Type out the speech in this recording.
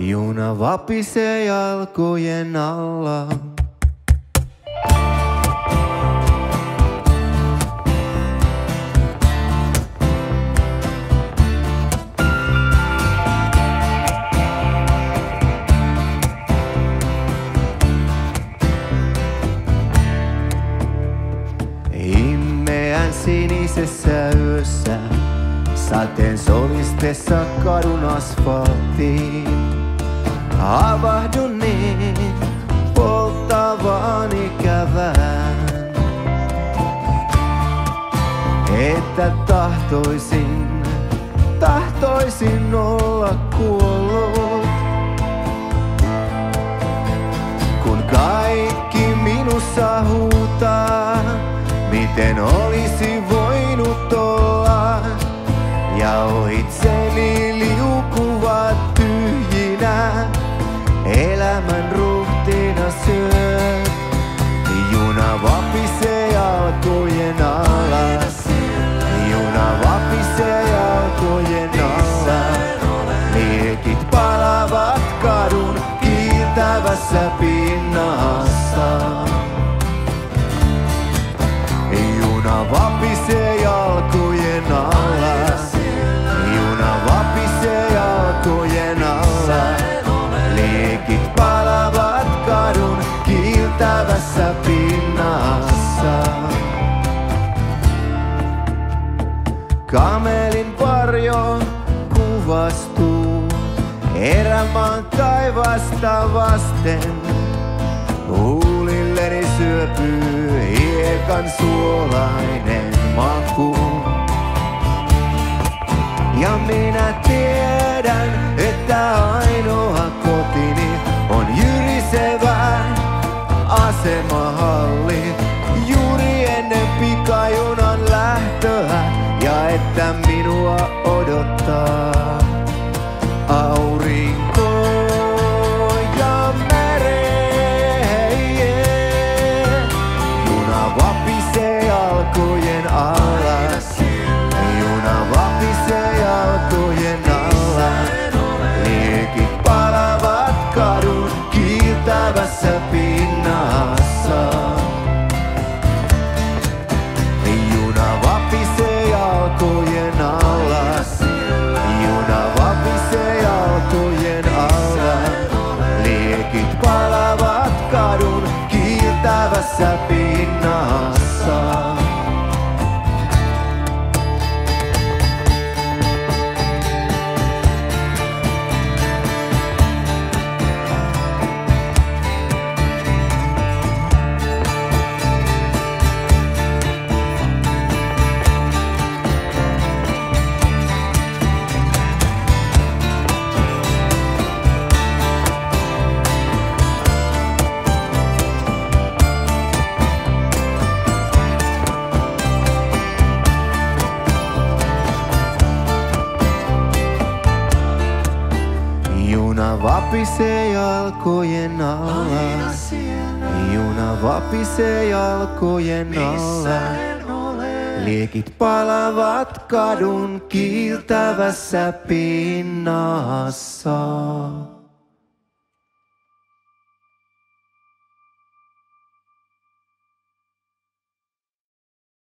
Juna vapisee jalkojen alla. Sinisessä yössä, sateen solistessa kadun asfalttiin. Havahdun niin polttavaan ikävään, että tahtoisin olla kuollut. Kun kaikki minussa huutaa, miten olisi voinut olla, ja ohitseni liukuvat tyhjinä, elämän ruhtina syö. Juna vapisee jalkojen alla, juna vapisee jalkojen alla. Liekit palavat kadun kiiltävässä pinnassa. Juna vapisee jalkojen alla, juna vapisee jalkojen alla. Liekit palavat kadun kiiltävässä pinnassa. Kamelin varjo kuvastuu erämaan taivasta vasten. Huulilleni syöpyy hiekan suolainen maku. Ja minä tiedän, että ainoa kotini on jyrisevä asemahalli juuri ennen pikajunan lähtöä, ja että minua odottaa aurinko. Kiiltävässä pinnassa. Juna vapisee jalkojen alla, juna vapisee jalkojen alla. Liekit palavat kadun kiiltävässä pinnassa. Juna vapisee jalkojen alla, juna vapisee jalkojen alla. Liekit palavat kadun kiiltävässä pinnassa.